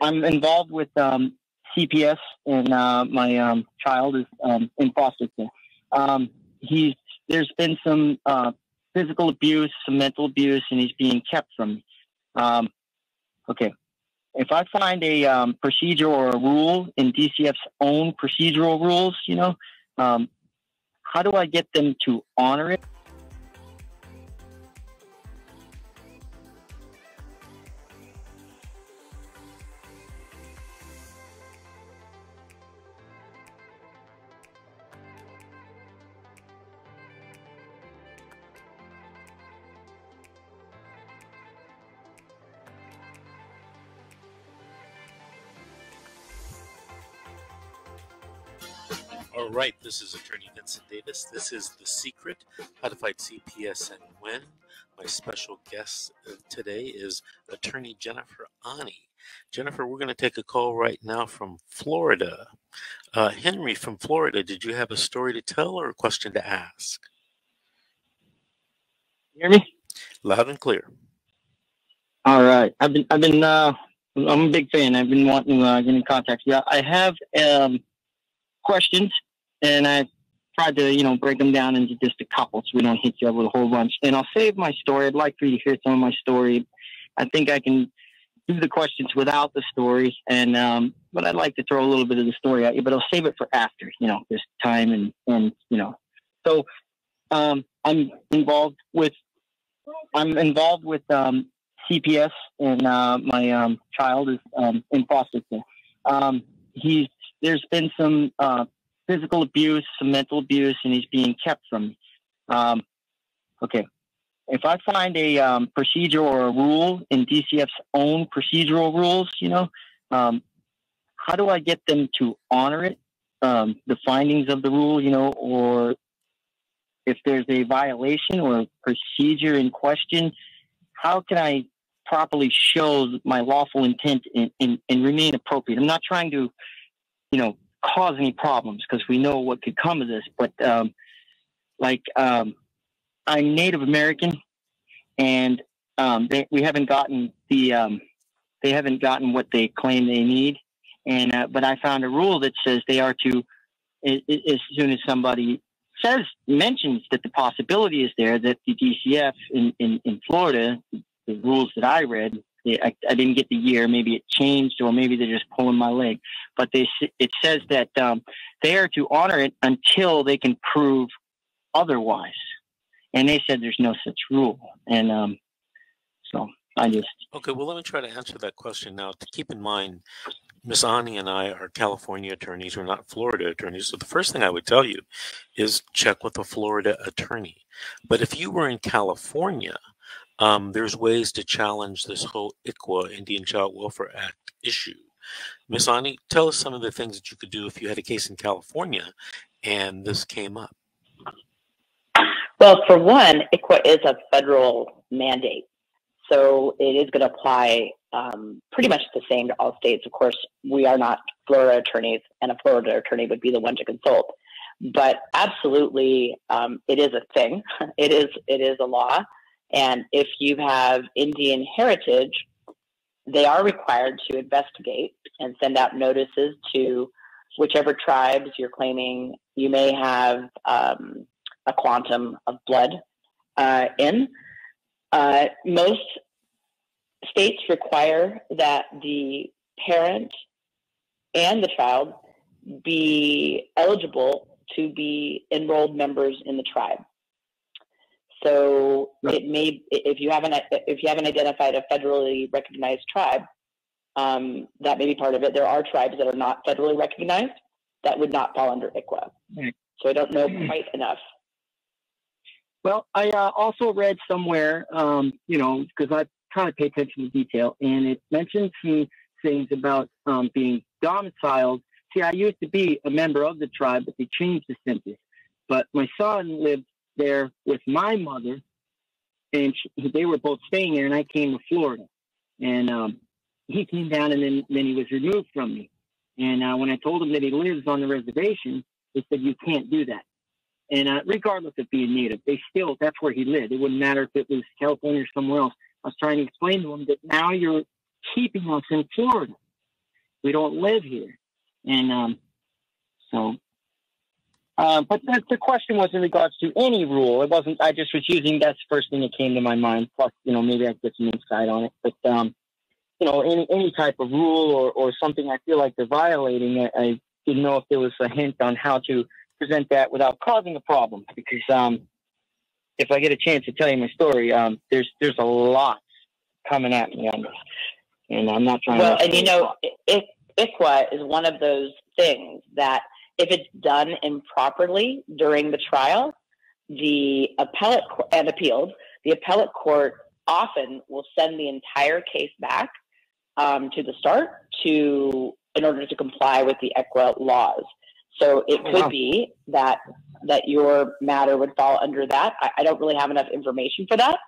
I'm involved with CPS, and my child is in foster care. There's been some physical abuse, some mental abuse, and he's being kept from me. Okay. If I find a procedure or a rule in DCF's own procedural rules, you know, how do I get them to honor it? All right, this is Attorney Vincent Davis. This is The Secret, How to Fight CPS and When. My special guest today is Attorney Jennifer Ani. Jennifer, we're going to take a call right now from Florida. Henry from Florida, did you have a story to tell or a question to ask? You hear me? Loud and clear. All right. I'm a big fan. I've been wanting to get in contact. Yeah, I have questions, and I tried to, you know, break them down into just a couple so we don't hit you up with a whole bunch. And I'll save my story. I'd like for you to hear some of my story. I think I can do the questions without the story, and but I'd like to throw a little bit of the story at you, but I'll save it for after, you know, this time, and you know. So I'm involved with CPS, and my child is in foster care. There's been some physical abuse, some mental abuse, and he's being kept from me. Okay. If I find a procedure or a rule in DCF's own procedural rules, you know, how do I get them to honor it, the findings of the rule, you know, or if there's a violation or a procedure in question, how can I properly show my lawful intent and remain appropriate? I'm not trying to, you know, cause any problems, because we know what could come of this. But I'm Native American, and they haven't gotten what they claim they need. And but I found a rule that says they are to, as soon as somebody mentions that the possibility is there, that the DCF in Florida, the rules that I read. I didn't get the year. Maybe it changed, or maybe they're just pulling my leg. But it says that they are to honor it until they can prove otherwise. And they said there's no such rule. And so I just... Okay, well, let me try to answer that question now. To keep in mind, Ms. Ani and I are California attorneys. We're not Florida attorneys. So the first thing I would tell you is check with a Florida attorney. But if you were in California... there's ways to challenge this whole ICWA, Indian Child Welfare Act, issue. Ms. Ani, tell us some of the things that you could do if you had a case in California and this came up. Well, for one, ICWA is a federal mandate, so it is going to apply pretty much the same to all states. Of course, we are not Florida attorneys, and a Florida attorney would be the one to consult. But absolutely, it is a thing. It is a law. And if you have Indian heritage, they are required to investigate and send out notices to whichever tribes you're claiming you may have a quantum of blood in. Most states require that the parent and the child be eligible to be enrolled members in the tribe. So it may, if you haven't identified a federally recognized tribe, that may be part of it. There are tribes that are not federally recognized that would not fall under ICWA. So I don't know quite enough. Well, I also read somewhere, you know, because I kind of pay attention to detail, and it mentioned some things about being domiciled. See, I used to be a member of the tribe, but they changed the census. But my son lived there with my mother, and they were both staying there, and I came to Florida, and he came down, and then he was removed from me. And when I told him that he lives on the reservation, they said, you can't do that. And regardless of being Native, they still, that's where he lived. It wouldn't matter if it was California or somewhere else. I was trying to explain to him that now you're keeping us in Florida. We don't live here. And but the question was in regards to any rule. It wasn't, I just was using, that's the first thing that came to my mind. Plus, you know, maybe I could get some insight on it. But, you know, any type of rule or something I feel like they're violating, I didn't know if there was a hint on how to present that without causing a problem. Because if I get a chance to tell you my story, there's a lot coming at me on this. And I'm not trying to... Well, and you know, ICWA is one of those things that if it's done improperly during the trial, the appellate court often will send the entire case back to the start in order to comply with the ICWA laws. So it could be that your matter would fall under that. I don't really have enough information for that,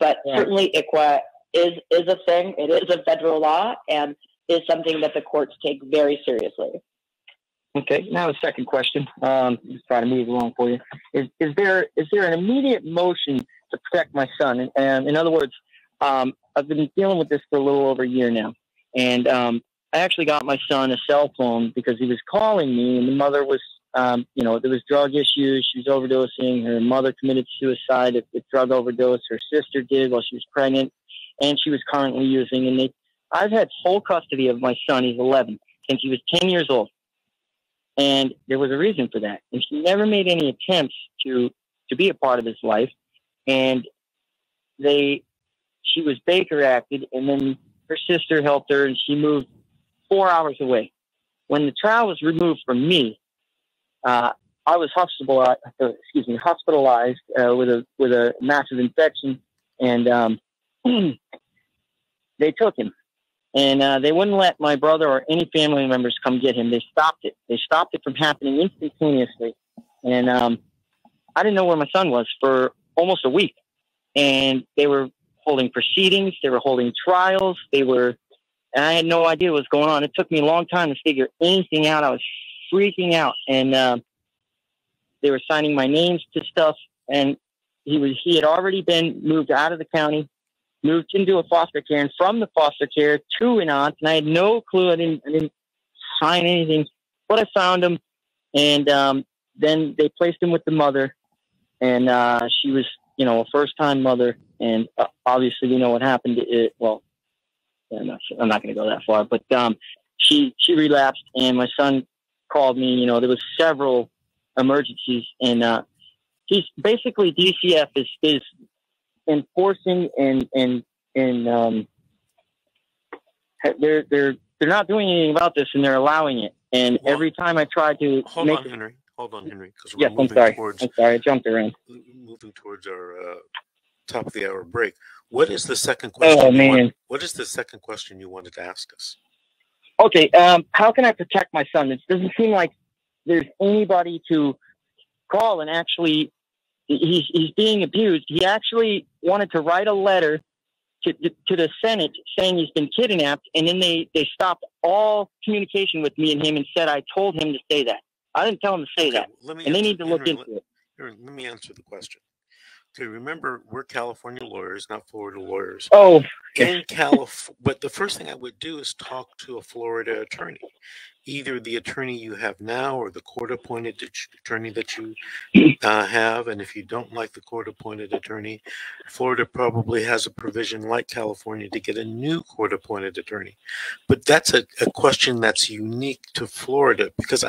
but certainly ICWA is a thing. It is a federal law and is something that the courts take very seriously. Okay, now the second question. Let's try to move along for you. Is there an immediate motion to protect my son? And in other words, I've been dealing with this for a little over a year now, and I actually got my son a cell phone because he was calling me, and the mother was, you know, there was drug issues. She was overdosing. Her mother committed suicide at the drug overdose. Her sister did while she was pregnant, and she was currently using. And I've had full custody of my son. He's 11 since he was 10 years old. And there was a reason for that. And she never made any attempts to be a part of his life. And she was Baker acted, and then her sister helped her, and she moved 4 hours away. When the child was removed from me, I was hospitalized with a massive infection, and they took him. And they wouldn't let my brother or any family members come get him. They stopped it. They stopped it from happening instantaneously. And I didn't know where my son was for almost a week. And they were holding proceedings. They were holding trials. And I had no idea what was going on. It took me a long time to figure anything out. I was freaking out. And they were signing my names to stuff. And he had already been moved out of the county, moved into a foster care, and from the foster care to an aunt, and I had no clue. I didn't sign anything, but I found him, and then they placed him with the mother, and she was, you know, a first-time mother, and obviously, you know what happened. Well, I'm not going to go that far, but she relapsed, and my son called me. You know, there was several emergencies, and he's basically DCF is enforcing and they're not doing anything about this, and they're allowing it. And well, every time I try to hold on, Henry, because we're I'm sorry, I jumped around. Moving towards our top of the hour break. What is the second question? Oh man, what is the second question you wanted to ask us? Okay, how can I protect my son? It doesn't seem like there's anybody to call and actually. He's being abused. He actually wanted to write a letter to the Senate saying he's been kidnapped, and then they stopped all communication with me and him and said I told him to say that. I didn't tell him to say that. And they need to look into it. Let me answer the question. Okay, remember, we're California lawyers, not Florida lawyers. Oh. In but the first thing I would do is talk to a Florida attorney, either the attorney you have now or the court-appointed attorney that you have. And if you don't like the court-appointed attorney, Florida probably has a provision like California to get a new court-appointed attorney. But that's a question that's unique to Florida, because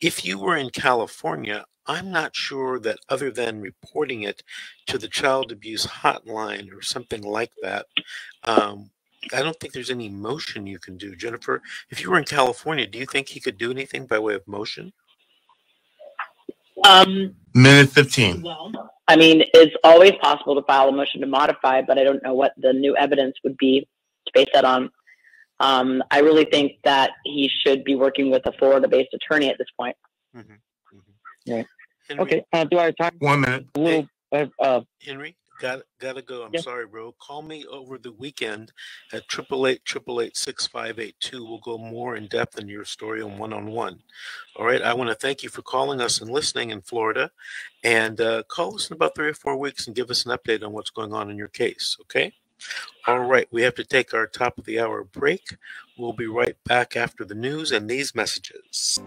if you were in California, I'm not sure that other than reporting it to the child abuse hotline or something like that, I don't think there's any motion you can do. Jennifer, if you were in California, do you think he could do anything by way of motion? Minute 15. Well, I mean, it's always possible to file a motion to modify, but I don't know what the new evidence would be to base that on. I really think that he should be working with a Florida-based attorney at this point. Mm-hmm. Right. Henry, okay. Do I have time? 1 minute. Henry, gotta go. I'm sorry, bro. Call me over the weekend at 888-888-6582. We'll go more in depth in your story on one-on-one. All right. I want to thank you for calling us and listening in Florida, and call us in about 3 or 4 weeks and give us an update on what's going on in your case. Okay. All right, we have to take our top of the hour break. We'll be right back after the news and these messages.